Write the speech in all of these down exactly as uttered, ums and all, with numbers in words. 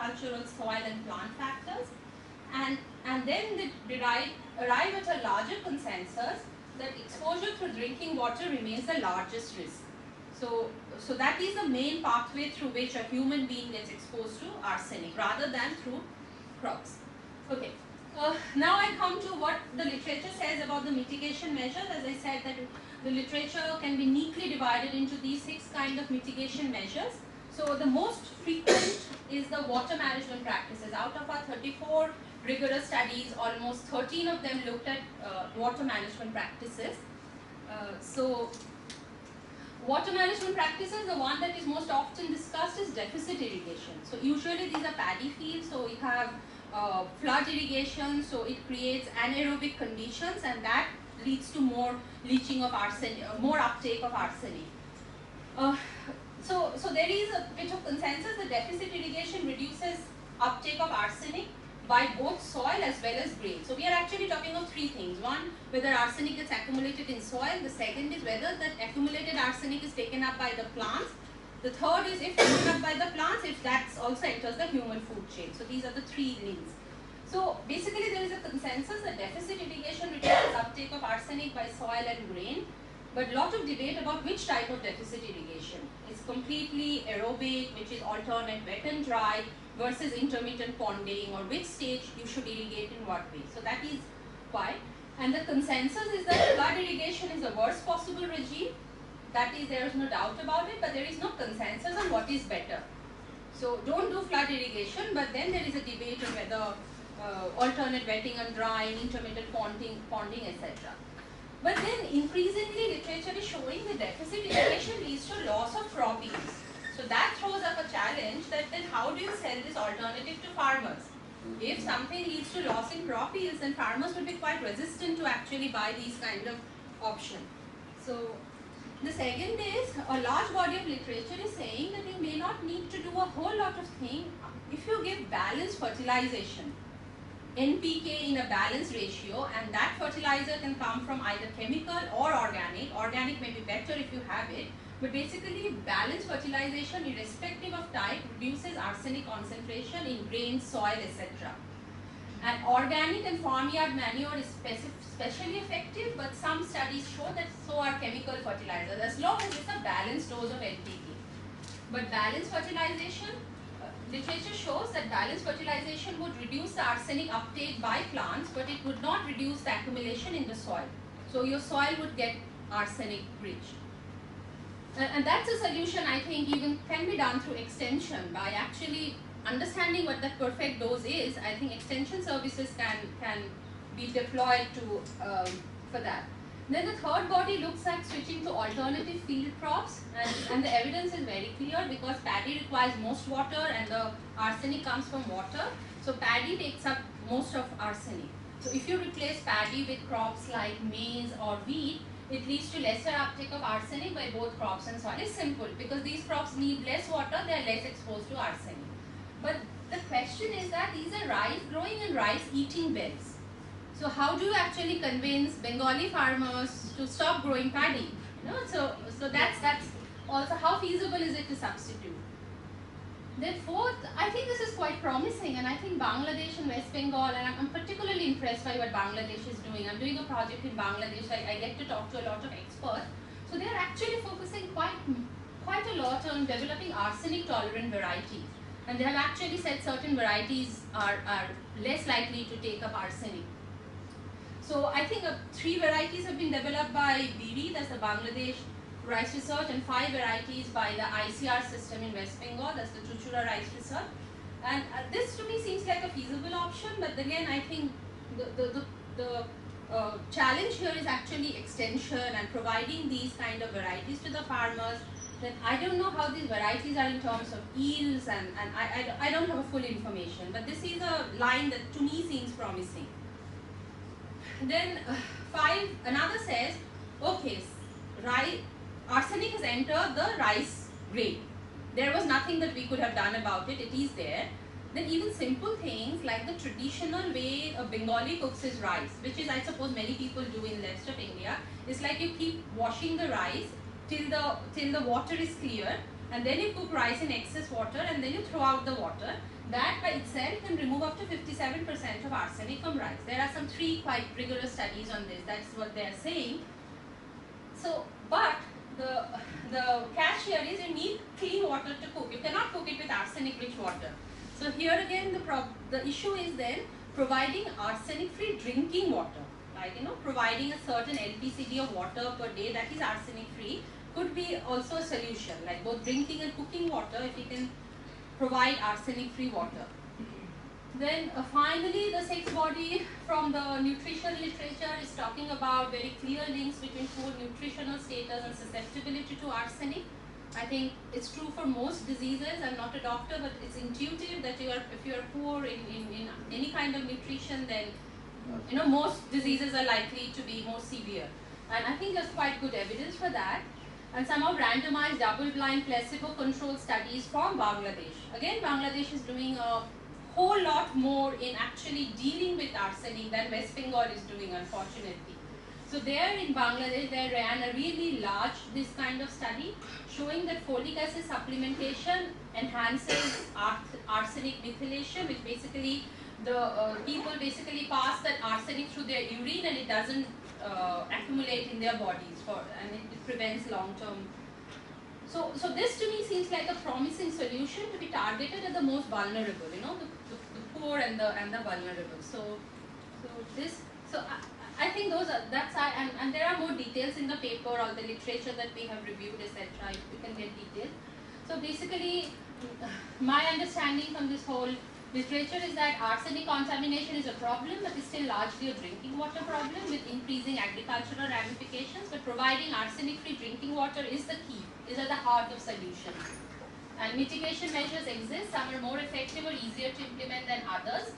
agricultural soil and plant factors, and and then they derive arrive at a larger consensus that exposure through drinking water remains the largest risk. So so that is the main pathway through which a human being gets exposed to arsenic, rather than through crops. Okay. Uh, now I come to what the literature says about the mitigation measures. As I said, that the literature can be neatly divided into these six kind of mitigation measures. So the most frequent is the water management practices. Out of our thirty-four rigorous studies, almost thirteen of them looked at uh, water management practices. Uh, so water management practices, the one that is most often discussed is deficit irrigation. So usually these are paddy fields, so we have Uh, flood irrigation, so it creates anaerobic conditions, and that leads to more leaching of arsenic, uh, more uptake of arsenic. Uh, so, so there is a bit of consensus that deficit irrigation reduces uptake of arsenic by both soil as well as grain. So we are actually talking of three things: one, whether arsenic gets accumulated in soil; the second is whether that accumulated arsenic is taken up by the plants; the third is if taken up by the plants, if that also enters the human food chain. So these are the three links. So basically there is a consensus that deficit irrigation reduces uptake of arsenic by soil and grain, but lot of debate about which type of deficit irrigation. It's completely aerobic, which is alternate wet and dry, versus intermittent ponding, or which stage you should irrigate in what way. So that is why. And the consensus is that flood irrigation is the worst possible regime. That is, there is no doubt about it, but there is no consensus on what is better. So don't do flood irrigation, but then there is a debate on whether uh, alternate wetting and drying, intermittent ponding, ponding, et cetera. But then increasingly literature is showing the deficit irrigation leads to loss of crop yields. So that throws up a challenge, that then how do you sell this alternative to farmers? If something leads to loss in crop yields, then farmers will be quite resistant to actually buy these kind of option. So the second is, a large body of literature is saying that you may not need to do a whole lot of thing if you give balanced fertilization, N P K in a balanced ratio, and that fertilizer can come from either chemical or organic. Organic may be better if you have it, but basically balanced fertilization irrespective of type reduces arsenic concentration in grain, soil, et cetera. And organic and farmyard manure is especially effective, but some studies show that so are chemical fertilizers, as long as it's a balanced dose of N P K. But balanced fertilization, uh, literature shows that balanced fertilization would reduce the arsenic uptake by plants, but it would not reduce the accumulation in the soil. So your soil would get arsenic rich. Uh, and that's a solution I think even can be done through extension, by actually understanding what the perfect dose is. I think extension services can can be deployed to um, for that. Then the third body looks at switching to alternative field crops, and, and the evidence is very clear, because paddy requires most water and the arsenic comes from water, so paddy takes up most of arsenic. So if you replace paddy with crops like maize or wheat, it leads to lesser uptake of arsenic by both crops and soil. It's simple, because these crops need less water, they are less exposed to arsenic. But the question is that these are rice growing and rice eating beds. So how do you actually convince Bengali farmers to stop growing paddy? You know, so so that's that's also, how feasible is it to substitute? Then fourth, I think this is quite promising, and I think Bangladesh and West Bengal, and I'm, I'm particularly impressed by what Bangladesh is doing. I'm doing a project in Bangladesh. I, I get to talk to a lot of experts. So they are actually focusing quite quite a lot on developing arsenic tolerant varieties. And they have actually said certain varieties are, are less likely to take up arsenic. So I think uh, three varieties have been developed by B D, that's the Bangladesh Rice Research, and five varieties by the I C R system in West Bengal, that's the Chuchura Rice Research. And uh, this to me seems like a feasible option, but again I think the, the, the, the uh, challenge here is actually extension and providing these kind of varieties to the farmers. Then I don't know how these varieties are in terms of yields, and, and I, I, I don't have a full information, but this is a line that to me seems promising. Then uh, five, another says, okay, rice, arsenic has entered the rice grain. There was nothing that we could have done about it, it is there. Then even simple things like the traditional way a Bengali cooks his rice, which is I suppose many people do in the rest of India, is like you keep washing the rice till the till the water is clear, and then you cook rice in excess water, and then you throw out the water, That by itself can remove up to fifty-seven percent of arsenic from rice. There are some three quite rigorous studies on this. That's what they are saying. So, but the the catch here is you need clean water to cook. You cannot cook it with arsenic-rich water. So here again, the prob the issue is then providing arsenic-free drinking water. Like you know, providing a certain L P C D of water per day that is arsenic-free could be also a solution. Like both drinking and cooking water, if you can provide arsenic-free water. Then uh, finally, the sixth body from the nutrition literature is talking about very clear links between food, nutritional status and susceptibility to arsenic. I think it's true for most diseases. I'm not a doctor, but it's intuitive that you are, if you are poor in, in, in any kind of nutrition, then you know most diseases are likely to be more severe. And I think there's quite good evidence for that. And some of randomized, double-blind, placebo-controlled studies from Bangladesh. Again, Bangladesh is doing a whole lot more in actually dealing with arsenic than West Bengal is doing, unfortunately. So there in Bangladesh, they ran a really large this kind of study showing that folic acid supplementation enhances arsenic methylation, which basically the uh, people basically pass that arsenic through their urine and it doesn't uh, accumulate in their bodies for, and it, it prevents long-term. So, so this to me seems like a promising solution to be targeted at the most vulnerable, you know, the, the, the poor and the and the vulnerable. So, so this, so I, I think those are that's I and, and there are more details in the paper or the literature that we have reviewed, et cetera. If you can get details. So basically, my understanding from this whole literature is that arsenic contamination is a problem, but it's still largely a drinking water problem with increasing agricultural ramifications. But providing arsenic-free drinking water is the key. Is at the heart of solutions. And mitigation measures exist, some are more effective or easier to implement than others.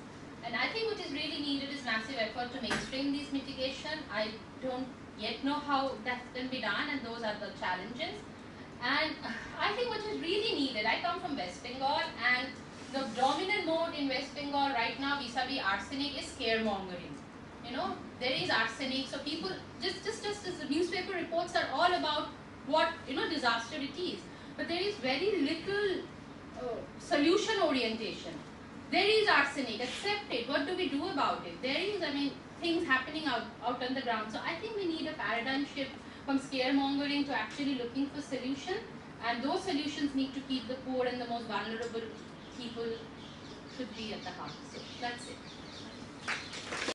And I think what is really needed is massive effort to mainstream these mitigation. I don't yet know how that can be done, and those are the challenges. And I think what is really needed, I come from West Bengal, and the dominant mode in West Bengal right now vis-a-vis arsenic is scaremongering. You know, there is arsenic, so people, just, just, just as the newspaper reports are all about what you know disaster it is, but there is very little uh, solution orientation. There is arsenic, accept it, what do we do about it? There is, I mean, things happening out, out on the ground. So I think we need a paradigm shift from scaremongering to actually looking for solution, and those solutions need to keep the poor and the most vulnerable people should be at the heart. So that's it.